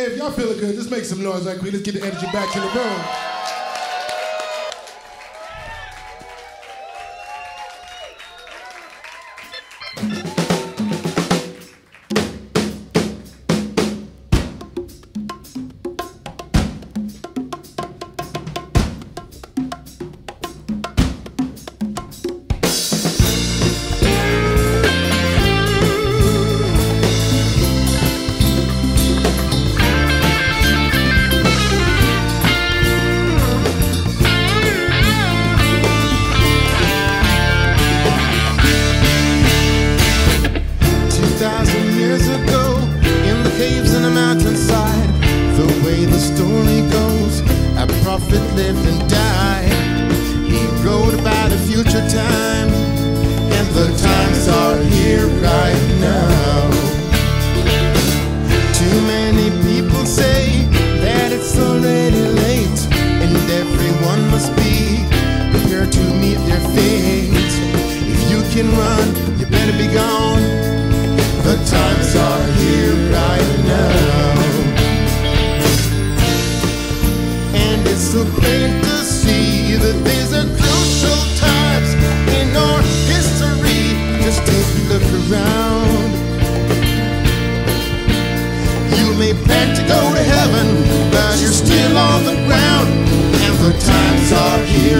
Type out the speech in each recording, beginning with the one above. Hey, if y'all feeling good, just make some noise right quick. Let's get the energy back in the room. Here.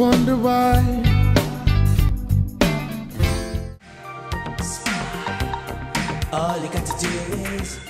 wonder why. All you got to do is